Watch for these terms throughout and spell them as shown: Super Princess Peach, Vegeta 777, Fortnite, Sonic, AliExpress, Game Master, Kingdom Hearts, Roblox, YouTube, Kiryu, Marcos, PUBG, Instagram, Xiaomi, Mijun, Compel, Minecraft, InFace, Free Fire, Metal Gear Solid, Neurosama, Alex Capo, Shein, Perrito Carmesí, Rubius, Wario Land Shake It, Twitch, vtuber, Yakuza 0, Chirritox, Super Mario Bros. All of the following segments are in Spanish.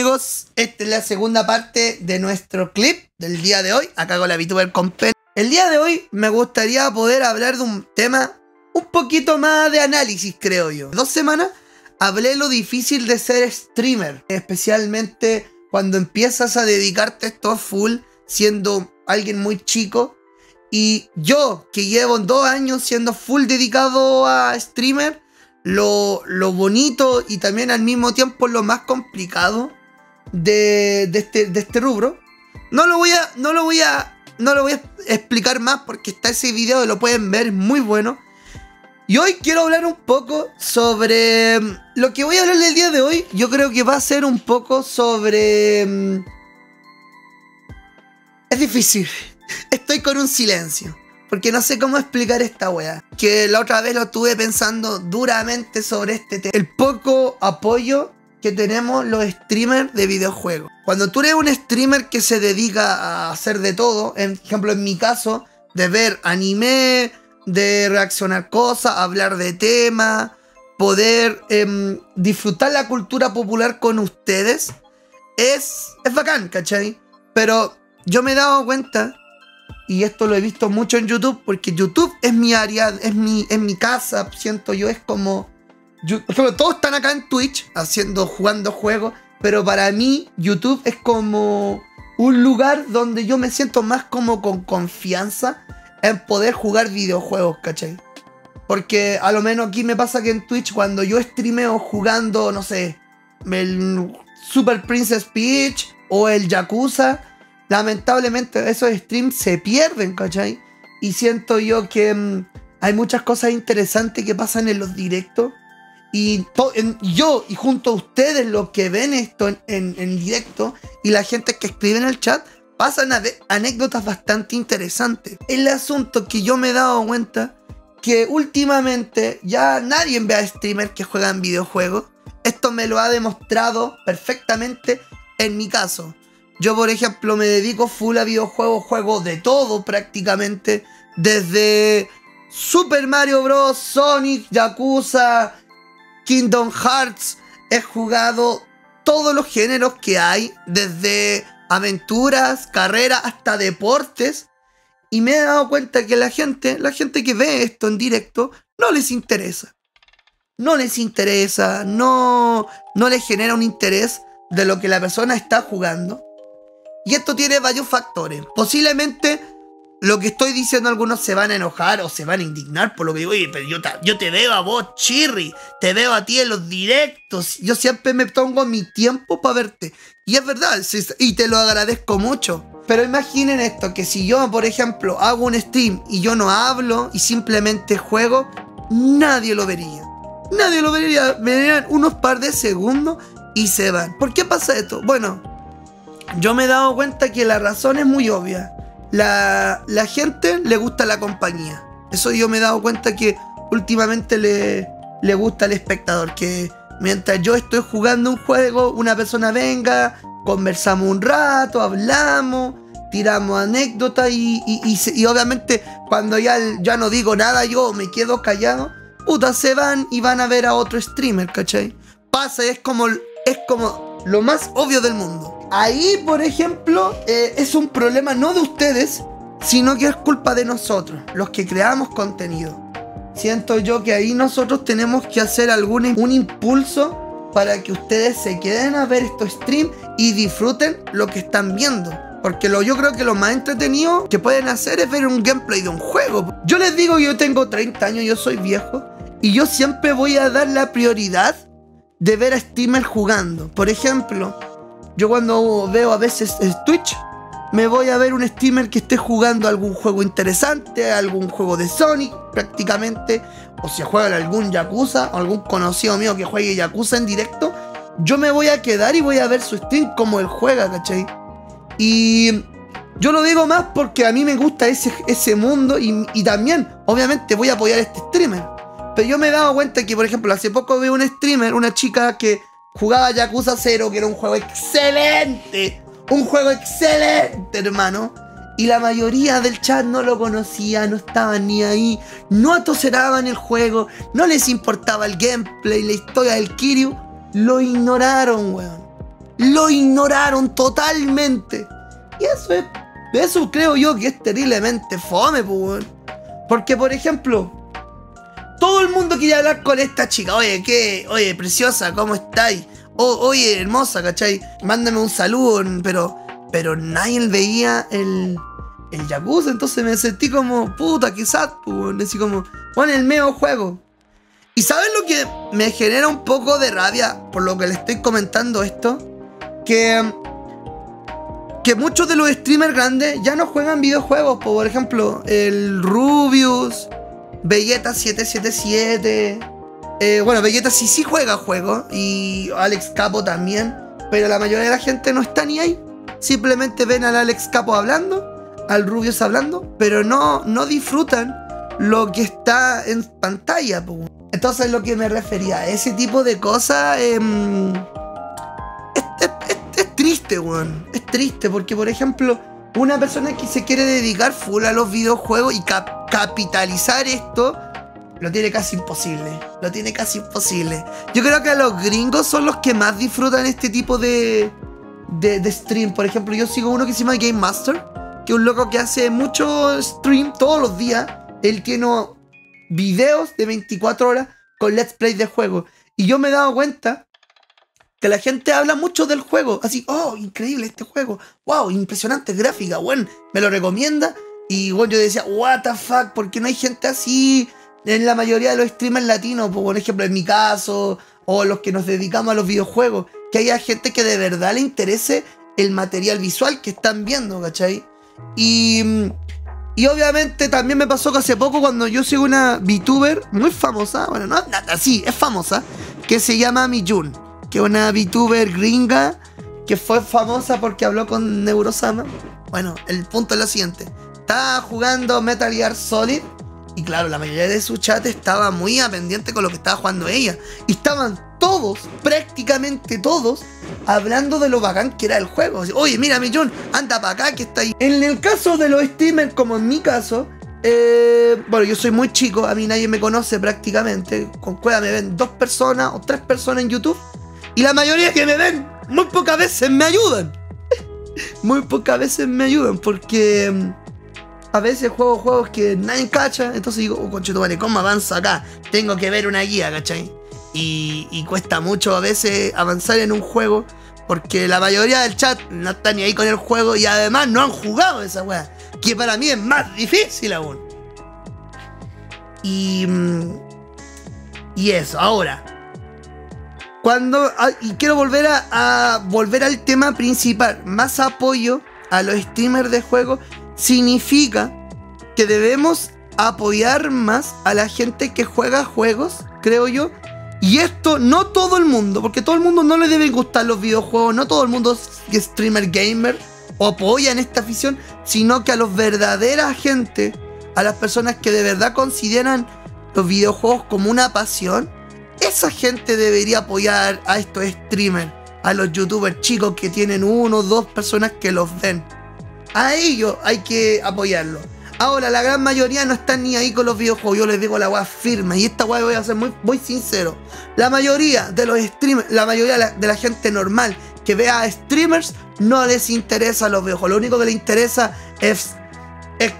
amigos, esta es la segunda parte de nuestro clip del día de hoy, acá con la VTuber Compel. El día de hoy me gustaría poder hablar de un tema un poquito más de análisis, creo yo. 2 semanas hablé lo difícil de ser streamer, especialmente cuando empiezas a dedicarte esto full siendo alguien muy chico. Y yo, que llevo 2 años siendo full dedicado a streamer, lo bonito y también al mismo tiempo lo más complicado de este rubro. No lo voy a explicar más porque está ese video, lo pueden ver, es muy bueno. Y hoy quiero hablar un poco sobre... Lo que voy a hablar del día de hoy, yo creo que va a ser un poco sobre... Es difícil. Estoy con un silencio porque no sé cómo explicar esta wea. Que la otra vez lo estuve pensando duramente sobre este tema. El poco apoyo que tenemos los streamers de videojuegos. Cuando tú eres un streamer que se dedica a hacer de todo, por ejemplo en mi caso, de ver anime, de reaccionar cosas, hablar de temas, poder disfrutar la cultura popular con ustedes, es bacán, ¿cachai? Pero yo me he dado cuenta... Y esto lo he visto mucho en YouTube, porque YouTube es mi área, es mi casa, siento yo, es como... todos están acá en Twitch, jugando juegos, pero para mí YouTube es como un lugar donde yo me siento más como con confianza en poder jugar videojuegos, ¿cachai? Porque a lo menos aquí me pasa que en Twitch, cuando yo streameo jugando, no sé, el Super Princess Peach o el Yakuza... Lamentablemente esos streams se pierden, ¿cachai? Y siento yo que hay muchas cosas interesantes que pasan en los directos. Y yo y junto a ustedes los que ven esto en directo y la gente que escribe en el chat, pasan anécdotas bastante interesantes. El asunto que yo me he dado cuenta que últimamente ya nadie ve a streamers que juegan videojuegos. Esto me lo ha demostrado perfectamente en mi caso. Yo, por ejemplo, me dedico full a videojuegos, juego de todo prácticamente. Desde Super Mario Bros, Sonic, Yakuza, Kingdom Hearts. He jugado todos los géneros que hay, desde aventuras, carreras, hasta deportes. Y me he dado cuenta que la gente que ve esto en directo, no les interesa. No les genera un interés de lo que la persona está jugando. Y esto tiene varios factores. Posiblemente lo que estoy diciendo, algunos se van a enojar o se van a indignar por lo que digo. Oye, pero yo te veo a vos, Chirri. Te veo a ti en los directos. Yo siempre me pongo mi tiempo para verte. Y es verdad, y te lo agradezco mucho. Pero imaginen esto, que si yo, por ejemplo, hago un stream y yo no hablo y simplemente juego, nadie lo vería. Nadie lo vería. Verían unos par de segundos y se van. ¿Por qué pasa esto? Bueno... Yo me he dado cuenta que la razón es muy obvia. La gente le gusta la compañía. Eso yo me he dado cuenta que últimamente le gusta al espectador. Que mientras yo estoy jugando un juego, una persona venga, conversamos un rato, hablamos, tiramos anécdotas y obviamente cuando ya no digo nada, yo me quedo callado. Puta, se van y van a ver a otro streamer, ¿cachai? Pasa, es como lo más obvio del mundo. Ahí, por ejemplo, es un problema no de ustedes, sino que es culpa de nosotros, los que creamos contenido. Siento yo que ahí nosotros tenemos que hacer un impulso para que ustedes se queden a ver estos streams y disfruten lo que están viendo. Porque yo creo que lo más entretenido que pueden hacer es ver un gameplay de un juego. Yo les digo que yo tengo 30 años, yo soy viejo, y yo siempre voy a dar la prioridad de ver a streamers jugando. Por ejemplo... Yo cuando veo a veces Twitch, me voy a ver un streamer que esté jugando algún juego interesante, algún juego de Sonic prácticamente, o si juega algún Yakuza, o algún conocido mío que juegue Yakuza en directo, yo me voy a quedar y voy a ver su stream como él juega, ¿cachai? Y yo lo digo más porque a mí me gusta ese mundo y también, obviamente, voy a apoyar a este streamer. Pero yo me he dado cuenta que, por ejemplo, hace poco vi un streamer, una chica que... jugaba Yakuza 0, que era un juego excelente. Un juego excelente, hermano. Y la mayoría del chat no lo conocía, no estaban ni ahí. No atoseraban el juego, no les importaba el gameplay, la historia del Kiryu. Lo ignoraron, weón. lo ignoraron totalmente. Y eso creo yo que es terriblemente fome, pues. Porque, por ejemplo, todo el mundo quería hablar con esta chica. Oye, ¿qué? Oye, preciosa, ¿cómo estáis? Oye, hermosa, ¿cachai? Mándame un saludo, pero nadie veía el Yakuza, entonces me sentí como, puta, quizás, pues, así como, bueno, el medio juego. ¿Y sabes lo que me genera un poco de rabia por lo que le estoy comentando esto? Que muchos de los streamers grandes ya no juegan videojuegos. Por ejemplo, el Rubius, Vegeta 777. Bueno, Vegeta sí juega juegos. Y Alex Capo también. Pero la mayoría de la gente no está ni ahí. Simplemente ven al Alex Capo hablando, al Rubius hablando, pero no disfrutan lo que está en pantalla. Entonces, lo que me refería, ese tipo de cosas es triste, weón. Es triste porque, por ejemplo, una persona que se quiere dedicar full a los videojuegos y capitalizar esto, lo tiene casi imposible. Lo tiene casi imposible. Yo creo que los gringos son los que más disfrutan este tipo de stream. Por ejemplo, yo sigo uno que se llama Game Master, que es un loco que hace mucho stream todos los días. Él tiene videos de 24 horas con let's play de juego. Y yo me he dado cuenta que la gente habla mucho del juego. Así, oh, increíble este juego. Wow, impresionante gráfica, bueno, me lo recomienda. Y bueno, yo decía, what the fuck, ¿por qué no hay gente así en la mayoría de los streamers latinos? Por ejemplo, en mi caso, o los que nos dedicamos a los videojuegos. Que haya gente que de verdad le interese el material visual que están viendo, ¿cachai? Y obviamente también me pasó que hace poco, cuando yo sigo una VTuber muy famosa, bueno, no, sí, es famosa, que se llama Mijun, que es una VTuber gringa que fue famosa porque habló con Neurosama. Bueno, el punto es lo siguiente: estaba jugando Metal Gear Solid y claro, la mayoría de su chat estaba muy a pendiente con lo que estaba jugando ella, y estaban todos, prácticamente todos, hablando de lo bacán que era el juego. Oye, mira, Mijun, anda para acá que está ahí. En el caso de los streamers, como en mi caso, bueno, yo soy muy chico, a mí nadie me conoce prácticamente. Con cueva me ven 2 personas o 3 personas en YouTube, y la mayoría que me ven, muy pocas veces me ayudan. Muy pocas veces me ayudan, porque a veces juego juegos que nadie cacha. Entonces digo, oh, conchetumare, ¿cómo avanzo acá? Tengo que ver una guía, ¿cachai? Y cuesta mucho a veces avanzar en un juego, porque la mayoría del chat no está ni ahí con el juego, y además no han jugado esa weá, que para mí es más difícil aún. Y eso, ahora y quiero volver a volver al tema principal. Más apoyo a los streamers de juego significa que debemos apoyar más a la gente que juega juegos, creo yo. Y esto, no todo el mundo, porque todo el mundo no le deben gustar los videojuegos, no todo el mundo es streamer gamer o apoya en esta afición, sino que a los verdaderos gente, a las personas que de verdad consideran los videojuegos como una pasión, esa gente debería apoyar a estos streamers, a los youtubers chicos que tienen 1 o 2 personas que los ven. A ellos hay que apoyarlos. Ahora, la gran mayoría no están ni ahí con los videojuegos. Yo les digo la weá firme. Y esta weá voy a ser muy sincero. La mayoría de los streamers, la mayoría de la gente normal que vea a streamers, no les interesa los videojuegos. Lo único que les interesa es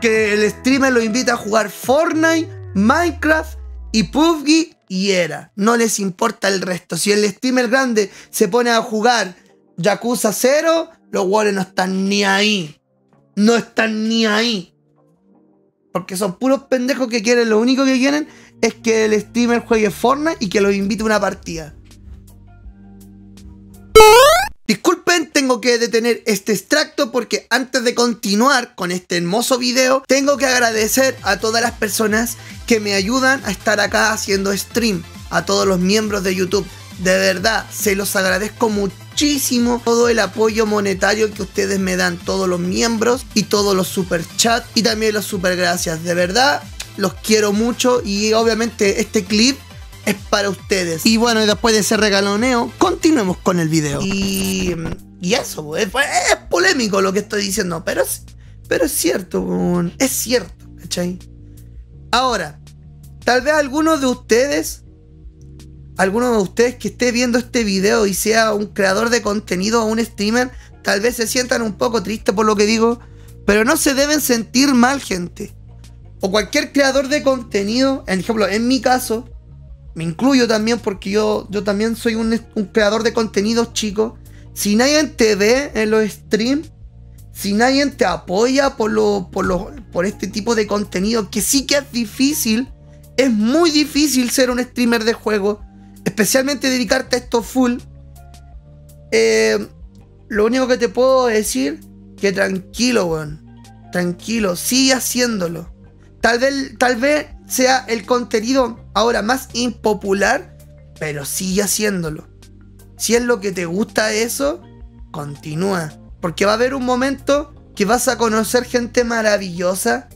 que el streamer los invita a jugar Fortnite, Minecraft y PUBG y era. No les importa el resto. Si el streamer grande se pone a jugar Yakuza 0, los weones no están ni ahí. No están ni ahí. Porque son puros pendejos que quieren, lo único que quieren es que el streamer juegue Fortnite y que los invite a una partida. Disculpen, tengo que detener este extracto porque antes de continuar con este hermoso video, tengo que agradecer a todas las personas que me ayudan a estar acá haciendo stream, a todos los miembros de YouTube. De verdad, se los agradezco muchísimo todo el apoyo monetario que ustedes me dan, todos los miembros y todos los super chat y también los super gracias. De verdad, los quiero mucho y obviamente este clip es para ustedes. Y bueno, después de ese regaloneo, continuemos con el video. Y eso, es polémico lo que estoy diciendo, pero es cierto, es cierto, ¿cachai? Ahora, tal vez algunos de ustedes alguno de ustedes que esté viendo este video y sea un creador de contenido o un streamer, tal vez se sientan un poco tristes por lo que digo, pero no se deben sentir mal, gente. O cualquier creador de contenido, por ejemplo, en mi caso, me incluyo también porque yo también soy un creador de contenidos, chicos. Si nadie te ve en los streams, si nadie te apoya por este tipo de contenido, que sí que es difícil, es muy difícil ser un streamer de juego, especialmente dedicarte a esto full. Lo único que te puedo decir, que tranquilo, weón. Tranquilo, sigue haciéndolo. Tal vez sea el contenido ahora más impopular, pero sigue haciéndolo. Si es lo que te gusta eso, continúa. Porque va a haber un momento que vas a conocer gente maravillosa,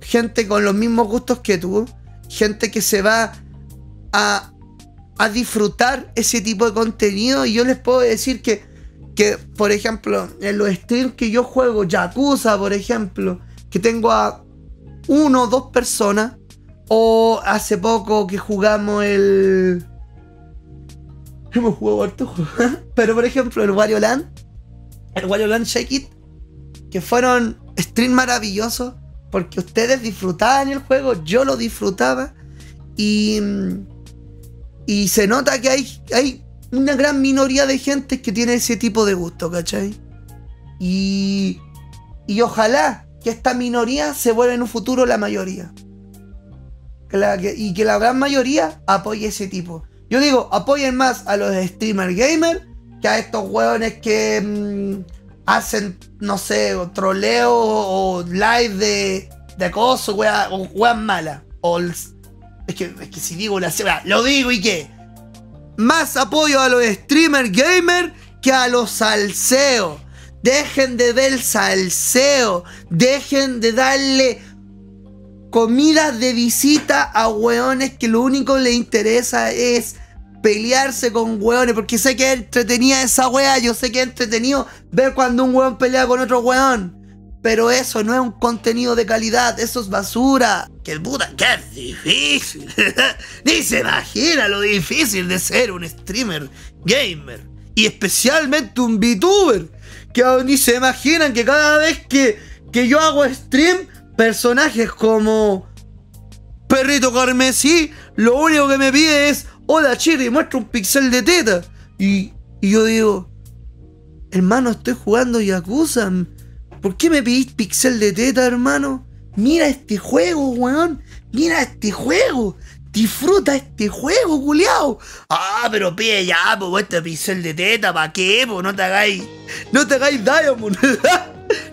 gente con los mismos gustos que tú, gente que se va a disfrutar ese tipo de contenido. Y yo les puedo decir que por ejemplo, en los streams que yo juego, Yakuza, por ejemplo, que tengo a 1 o 2 personas, o hace poco que jugamos el... Hemos jugado harto juego. Pero por ejemplo, el Wario Land Shake It, que fueron streams maravillosos porque ustedes disfrutaban el juego, yo lo disfrutaba, y se nota que hay una gran minoría de gente que tiene ese tipo de gusto, ¿cachai? Y ojalá que esta minoría se vuelva en un futuro la mayoría, y que la gran mayoría apoye ese tipo. Yo digo, apoyen más a los streamer gamers que a estos hueones que hacen, no sé, troleo o live de acoso, weas malas. Es que si digo una cebra, lo digo y qué. Más apoyo a los streamer gamers que a los salseos. Dejen de ver el salseo. Dejen de darle comidas de visita a hueones que lo único que les interesa es pelearse con hueones, porque sé que es entretenida esa hueá, yo sé que es entretenido ver cuando un hueón pelea con otro hueón, pero eso no es un contenido de calidad, eso es basura. Que el puta, que es difícil. Ni se imagina lo difícil de ser un streamer gamer, y especialmente un VTuber, que ni se imaginan que cada vez que yo hago stream, personajes como Perrito Carmesí, lo único que me pide es: hola, Chiri, muestra un pixel de teta. Y yo digo, hermano, estoy jugando Yakuza. ¿Por qué me pedís pixel de teta, hermano? Mira este juego, weón. Mira este juego. Disfruta este juego, culiao. Ah, pero pide ya, pues, este pixel de teta, ¿para qué? Pues no te hagáis. No te hagáis diamond.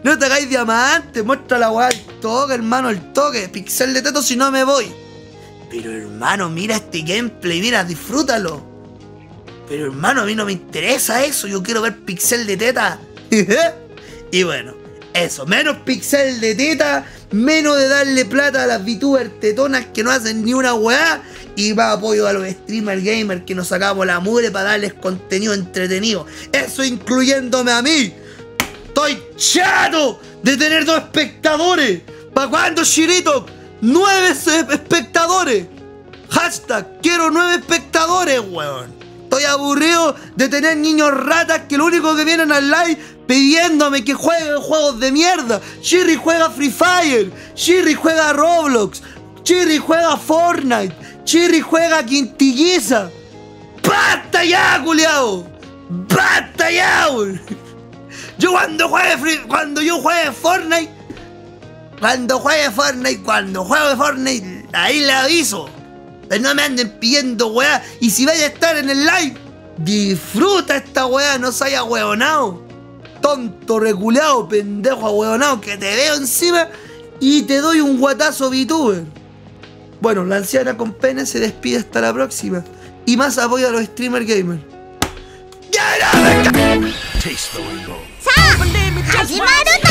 No te hagáis diamante. Muestra la weá al toque, hermano, al toque. Pixel de teta, si no me voy. Pero hermano, mira este gameplay, mira, disfrútalo. Pero hermano, a mí no me interesa eso, yo quiero ver pixel de teta. Y bueno, eso, menos pixel de teta, menos de darle plata a las VTubers tetonas que no hacen ni una weá, y más apoyo a los streamer gamers que nos sacamos la mugre para darles contenido entretenido. Eso incluyéndome a mí. Estoy chato de tener 2 espectadores. ¿Para cuándo, Shirito? 9 espectadores. Hashtag, quiero 9 espectadores, weón. Estoy aburrido de tener niños ratas que lo único que vienen al live pidiéndome que juegue juegos de mierda. Shiri juega Free Fire. Shiri juega Roblox. Shiri juega Fortnite. Shiri juega Quintilliza. ¡Basta ya, culiao! ¡Basta ya, weón! Yo cuando juegue Fortnite, ahí le aviso. No me anden pidiendo weá. Y si vais a estar en el live, disfruta esta weá, no seas ahueonao. Tonto, reculado, pendejo ahueonao, que te veo encima y te doy un guatazo VTuber. Bueno, la anciana con pene se despide hasta la próxima. Y más apoyo a los streamer gamers. ¡Ya no me ca...